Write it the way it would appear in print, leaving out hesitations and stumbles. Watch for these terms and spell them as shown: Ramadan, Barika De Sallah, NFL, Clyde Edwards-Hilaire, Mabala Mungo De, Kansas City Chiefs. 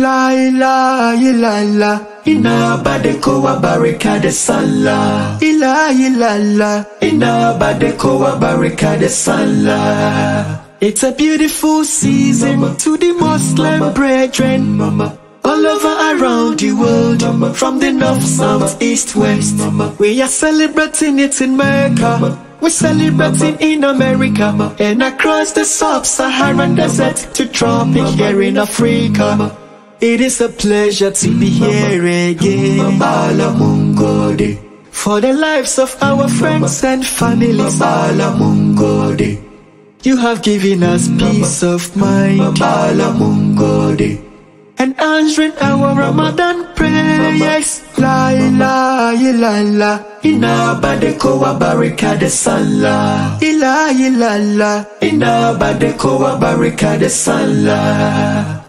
La ilaha illallah, inabade kwa barika de salah. Ilaha illallah, inabade kwa barika de salah. It's a beautiful season, mama, to the Muslim mama, brethren, mama, all over around the world, mama, from the north, south, east, west, mama. We are celebrating it in Mecca, mama. We're celebrating in America, mama, and across the sub-Saharan desert to tropic here in Africa, mama. It is a pleasure to be here again, Mabala Mungo De, for the lives of our friends and families, Mabala Mungo De. You have given us peace of mind, Mabala Mungo De, and answering our Ramadan prayers. La ilaha illallah, inabade kwa barika de salah. Ilaha illallah, inabade kwa barika de salah.